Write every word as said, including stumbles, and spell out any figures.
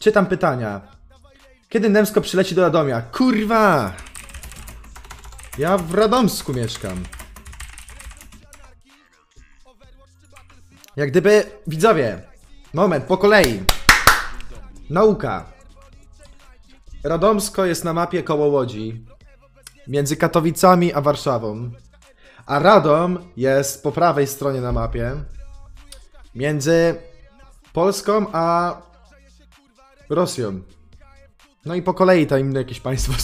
Czytam pytania. Kiedy Nemsko przyleci do Radomia? Kurwa! Ja w Radomsku mieszkam. Jak gdyby... Widzowie! Moment, po kolei! Nauka! Radomsko jest na mapie koło Łodzi. Między Katowicami a Warszawą. A Radom jest po prawej stronie na mapie. Między Polską a Rosją. No i po kolei tam inne jakieś państwo są.